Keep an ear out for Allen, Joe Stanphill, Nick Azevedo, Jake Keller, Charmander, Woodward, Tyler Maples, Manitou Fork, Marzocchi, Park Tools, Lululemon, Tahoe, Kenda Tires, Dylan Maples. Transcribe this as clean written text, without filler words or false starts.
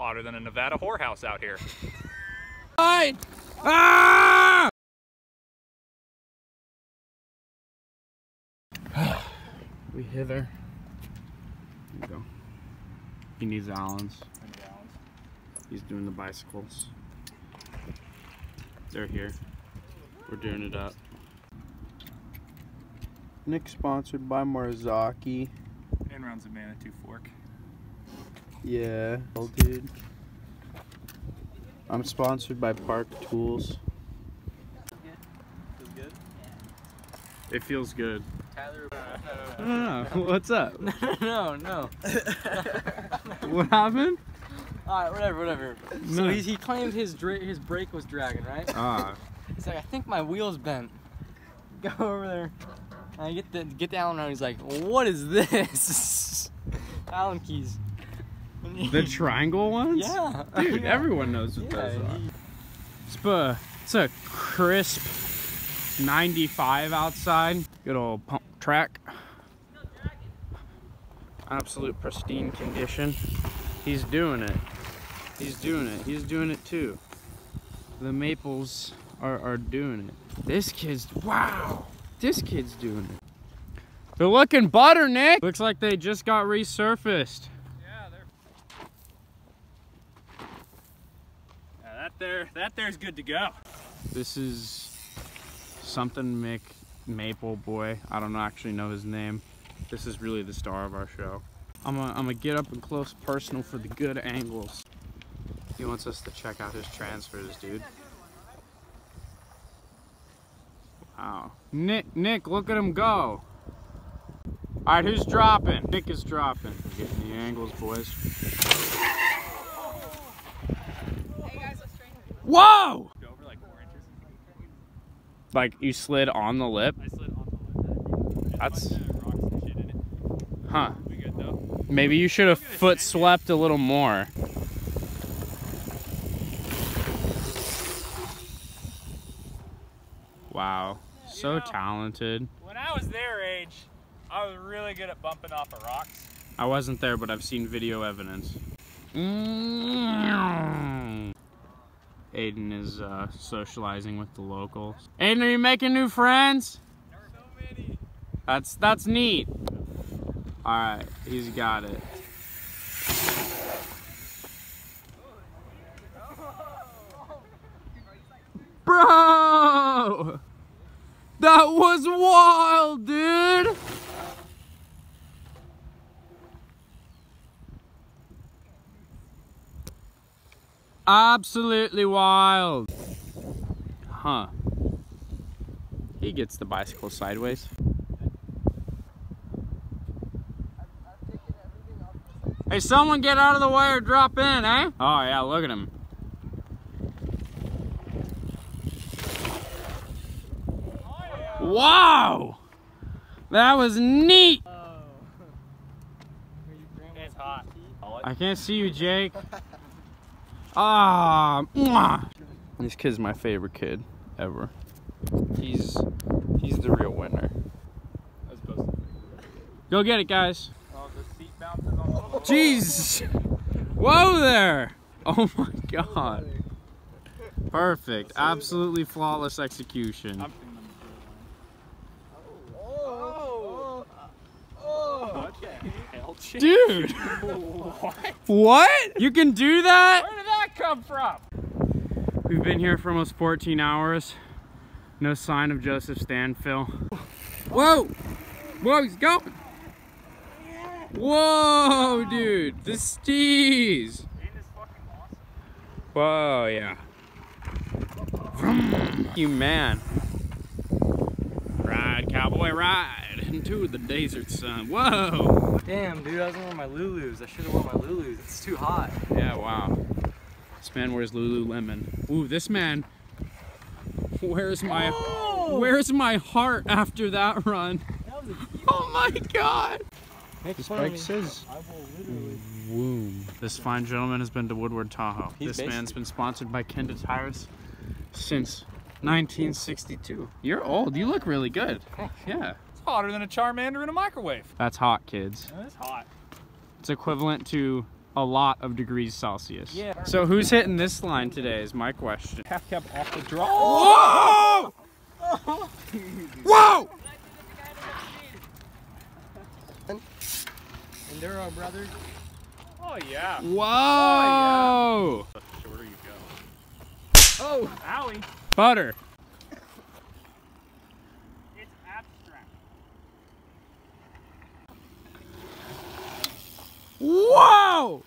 hotter than a Nevada whorehouse out here. Fine. Ah! We hither. There we go. He needs Allen's. He's doing the bicycles. They're here. We're doing it up. Nick's sponsored by Marzocchi. And runs a Manitou Fork. Yeah. Oh, dude. I'm sponsored by Park Tools. Feels good? It feels good. Tyler. No. What's up? No. What happened? Alright, whatever. So no. he claimed his brake was dragging, right? He's like, I think my wheel's bent. Go over there. And I get the Allen around. He's like, what is this? Allen keys. The triangle ones? Yeah. Dude, everyone knows what those are. It's a crisp 95 outside. Good old pump track. Absolute pristine condition. He's doing it. He's doing it too. The Maples are doing it. This kid's doing it. They're looking butter, Nick. Looks like they just got resurfaced. That there's good to go. This is something Mick Maple Boy. I don't actually know his name. This is really the star of our show. I'm gonna get up and close personal for the good angles. He wants us to check out his transfers, dude. Wow. Nick, look at him go. All right, who's dropping? Nick is dropping. We're getting the angles, boys. Whoa! Over like 4 inches. Like you slid on the lip? I slid on the lip. That's... Huh. We good though? Maybe you should have foot swept a little more. Wow. So talented. When I was their age, I was really good at bumping off of rocks. I wasn't there, but I've seen video evidence. Mm-hmm. Aiden is socializing with the locals. Aiden, are you making new friends? There are so many. That's neat. All right, he's got it. Bro, that was wild, dude. Absolutely wild. Huh. He gets the bicycle sideways. Hey, someone get out of the way or drop in, eh? Oh yeah, look at him. Wow! That was neat! It's hot. I can't see you, Jake. This kid's my favorite kid ever. He's the real winner. Go get it, guys. Oh, the seat bounces on the floor. Jeez! Whoa there! Oh my god. Perfect. Absolutely flawless execution. Dude! What? You can do that? Where did that come from? We've been here for almost 14 hours. No sign of Joseph Stanphill. Whoa! Whoa, he's going! Whoa, dude! The steez! Whoa, yeah. You man. Ride, cowboy, ride into the desert sun. Whoa! Damn, dude, I wasn't wearing my Lulus. I should have worn my Lulus. It's too hot. Yeah, wow. This man wears Lululemon. Ooh, this man wears my where's my heart after that run. That was a oh my god! This bike says womb. This fine gentleman has been to Woodward, Tahoe. This man's been sponsored by Kenda Tires since 1962. You're old. You look really good. Yeah. Hotter than a Charmander in a microwave. That's hot, kids. That's hot. It's equivalent to a lot of degrees Celsius. Yeah. So who's hitting this line today is my question. Half cab off the drop. Whoa! Whoa! Whoa! And there are brothers. Oh yeah. Whoa! Oh, yeah. The shorter you go. Oh, owie. Butter. It's abstract. Whoa!